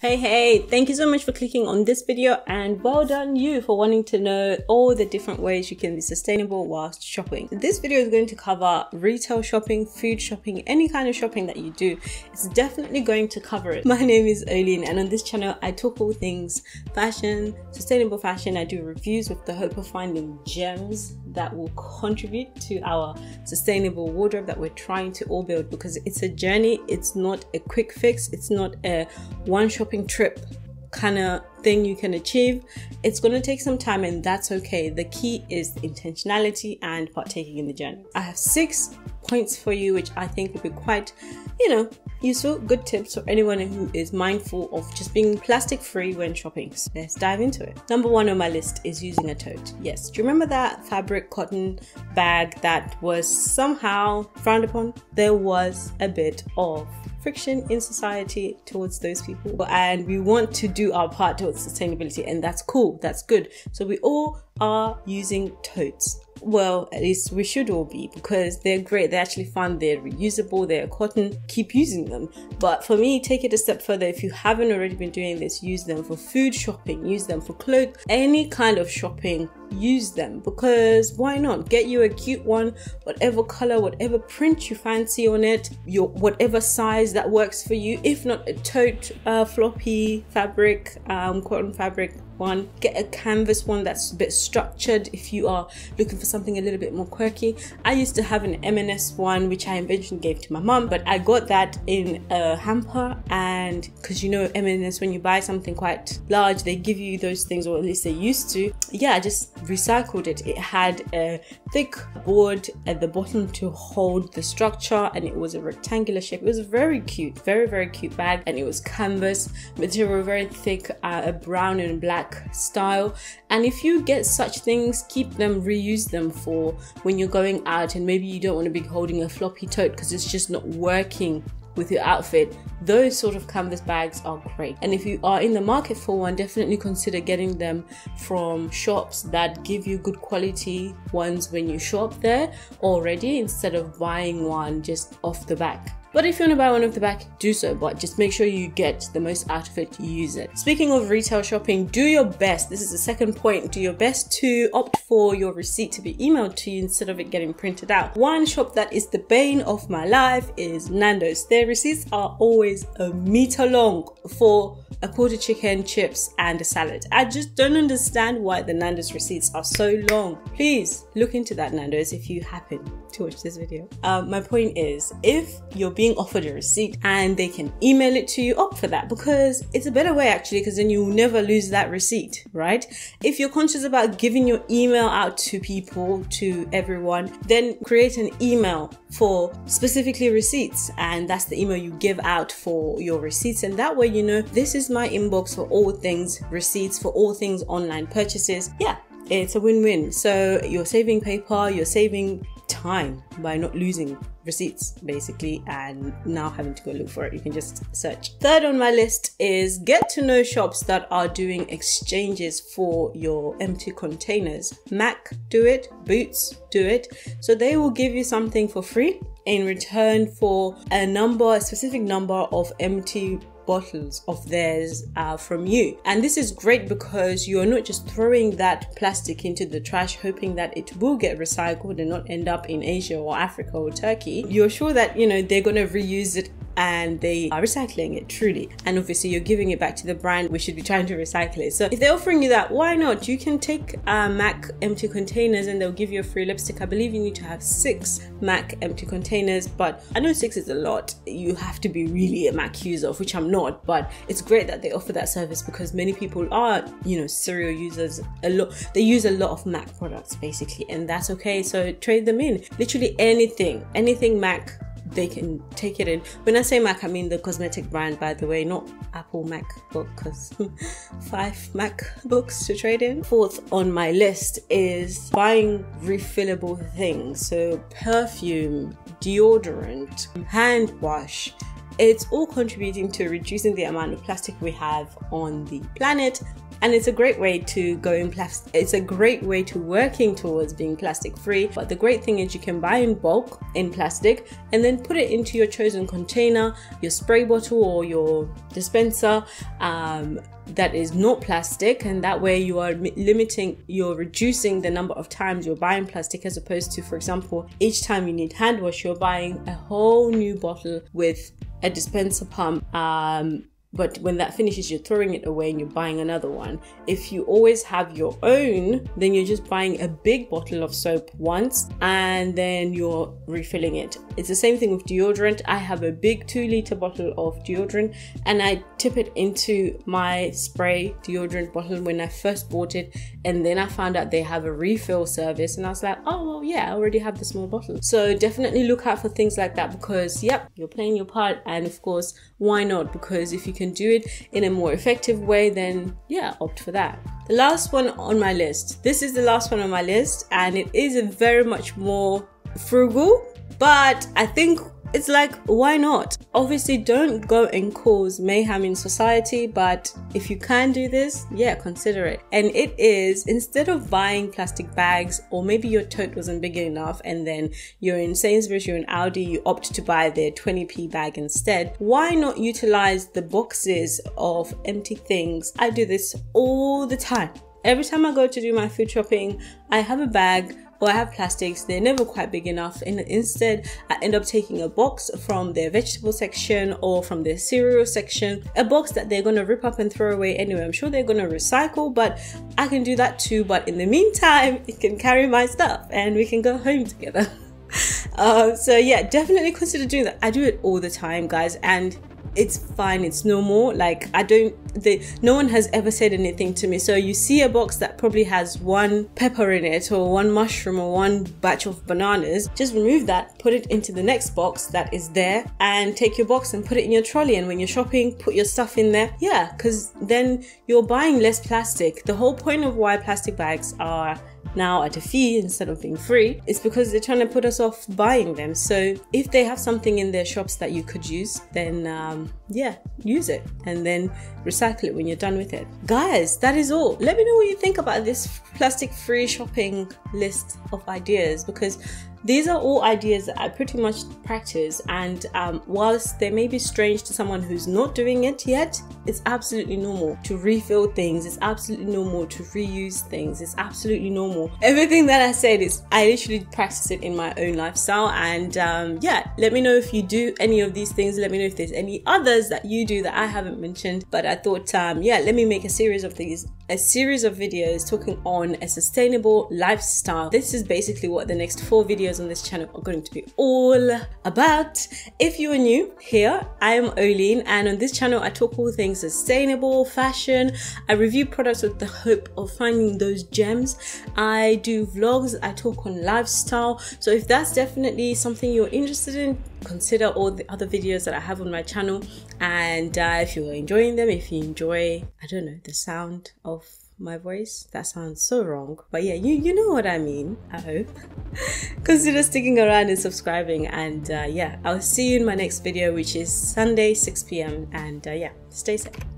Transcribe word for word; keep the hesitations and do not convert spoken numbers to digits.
Hey, hey, thank you so much for clicking on this video, and well done you for wanting to know all the different ways you can be sustainable whilst shopping. This video is going to cover retail shopping, food shopping, any kind of shopping that you do. It's definitely going to cover it. My name is Ohleen, and on this channel, I talk all things fashion, sustainable fashion. I do reviews with the hope of finding gems that will contribute to our sustainable wardrobe that we're trying to all build, because it's a journey. It's not a quick fix. It's not a one shop trip kind of thing you can achieve. It's going to take some time, and that's okay. The key is intentionality and partaking in the journey. I have six points for you which I think will be quite, you know, useful, good tips for anyone who is mindful of just being plastic free when shopping. So let's dive into it. Number one on my list is using a tote. Yes, do you remember that fabric cotton bag that was somehow frowned upon? There was a bit of friction in society towards those people, and we want to do our part towards sustainability, and that's cool, that's good. So we all are using totes. Well, at least we should all be, because they're great. They're actually fun, they're reusable, they're cotton. Keep using them. But for me, take it a step further. If you haven't already been doing this, use them for food shopping, use them for clothes, any kind of shopping. Use them, because why not? Get you a cute one, whatever color, whatever print you fancy on it, your whatever size that works for you. If not a tote, uh, floppy fabric, um, cotton fabric one, get a canvas one that's a bit structured if you are looking for something a little bit more quirky. I used to have an M and S one which I eventually gave to my mum, but I got that in a hamper, and because you know M and S, when you buy something quite large, they give you those things, or at least they used to. Yeah, I just recycled it. It had a thick board at the bottom to hold the structure, and it was a rectangular shape. It was very cute, very very cute bag, and it was canvas material, very thick, uh, a brown and black style. And if you get such things, keep them, reuse them for when you're going out, and maybe you don't want to be holding a floppy tote because it's just not working with your outfit. Those sort of canvas bags are great, and if you are in the market for one, definitely consider getting them from shops that give you good quality ones when you shop there already, instead of buying one just off the back. But if you want to buy one off the back, do so, but just make sure you get the most out of it, use it. Speaking of retail shopping, do your best. This is the second point. Do your best to opt for your receipt to be emailed to you instead of it getting printed out. One shop that is the bane of my life is Nando's. Their receipts are always a meter long for a quarter chicken, chips, and a salad. I just don't understand why the Nando's receipts are so long. Please look into that, Nando's, if you happen to watch this video. Um, my point is, if you're being offered a receipt and they can email it to you, opt for that, because it's a better way actually, because then you'll never lose that receipt, right? If you're conscious about giving your email out to people, to everyone, then create an email for specifically receipts, and that's the email you give out for your receipts, and that way you know this is my inbox for all things receipts, for all things online purchases. Yeah, it's a win-win. So you're saving paper, you're saving time by not losing receipts basically, and now having to go look for it. You can just search. Third on my list is get to know shops that are doing exchanges for your empty containers. Mac do it, Boots do it. So they will give you something for free in return for a number, a specific number of empty bottles of theirs uh, from you. And this is great because you're not just throwing that plastic into the trash hoping that it will get recycled and not end up in Asia or Africa or Turkey. You're sure that, you know, they're going to reuse it and they are recycling it truly, and obviously you're giving it back to the brand. We should be trying to recycle it. So if they're offering you that, why not? You can take uh, Mac empty containers and they'll give you a free lipstick. I believe you need to have six Mac empty containers, but I know six is a lot. You have to be really a Mac user, of which I'm not, but it's great that they offer that service because many people are, you know, serial users. A lot, they use a lot of Mac products basically, and that's okay. So trade them in, literally anything, anything Mac, they can take it in. When I say Mac, I mean the cosmetic brand, by the way, not Apple MacBook, because five MacBooks to trade in. Fourth on my list is buying refillable things. So perfume, deodorant, hand wash, It's all contributing to reducing the amount of plastic we have on the planet, and it's a great way to going plastic. It's a great way to working towards being plastic free. But the great thing is you can buy in bulk in plastic and then put it into your chosen container, your spray bottle or your dispenser um, that is not plastic, and that way you are limiting, you're reducing the number of times you're buying plastic, as opposed to, for example, each time you need hand wash, you're buying a whole new bottle with a dispenser pump. Um, But when that finishes, you're throwing it away and you're buying another one. If you always have your own, then you're just buying a big bottle of soap once and then you're refilling it. It's the same thing with deodorant. I have a big two liter bottle of deodorant and I tip it into my spray deodorant bottle when I first bought it. And then I found out they have a refill service and I was like, oh, well, yeah, I already have the small bottle. So definitely look out for things like that because, yep, you're playing your part. And of course, why not? Because if you can do it in a more effective way, then yeah, opt for that. The last one on my list, this is the last one on my list, and it is a very much more frugal, but I think it's like, why not? Obviously don't go and cause mayhem in society, but if you can do this, yeah, consider it. And it is, instead of buying plastic bags, or maybe your tote wasn't big enough and then you're in Sainsbury's, you're in Aldi, you opt to buy their twenty p bag instead, why not utilize the boxes of empty things? I do this all the time. Every time I go to do my food shopping, I have a bag, or I have plastics, they're never quite big enough, and instead I end up taking a box from their vegetable section or from their cereal section, a box that they're going to rip up and throw away anyway. I'm sure they're going to recycle, but I can do that too, but in the meantime it can carry my stuff and we can go home together. Uh, so yeah, definitely consider doing that. I do it all the time, guys, and it's fine, it's normal. Like, I don't, they, no one has ever said anything to me. So you see a box that probably has one pepper in it or one mushroom or one batch of bananas, just remove that, put it into the next box that is there, and take your box and put it in your trolley, and when you're shopping, put your stuff in there. Yeah, because then you're buying less plastic. The whole point of why plastic bags are now at a fee instead of being free is because they're trying to put us off buying them. So if they have something in their shops that you could use, then um, yeah, use it and then recycle it when you're done with it. Guys, that is all. Let me know what you think about this plastic free shopping list of ideas, because these are all ideas that I pretty much practice, and um, whilst they may be strange to someone who's not doing it yet, it's absolutely normal to refill things, it's absolutely normal to reuse things, it's absolutely normal. Everything that I said is, I literally practice it in my own lifestyle, and um, yeah, let me know if you do any of these things, let me know if there's any others that you do that I haven't mentioned, but I thought, um, yeah, let me make a series of these, a series of videos talking on a sustainable lifestyle. This is basically what the next four videos on this channel are going to be all about. If you are new here, I am Ohleen, and on this channel I talk all things sustainable, fashion, I review products with the hope of finding those gems, I do vlogs, I talk on lifestyle. So if that's definitely something you're interested in, consider all the other videos that I have on my channel, and uh, if you're enjoying them, if you enjoy, I don't know, the sound of my voice, that sounds so wrong, but yeah, you you know what I mean, I hope. Consider sticking around and subscribing, and uh, yeah, I'll see you in my next video, which is Sunday six p m and uh, yeah, stay safe.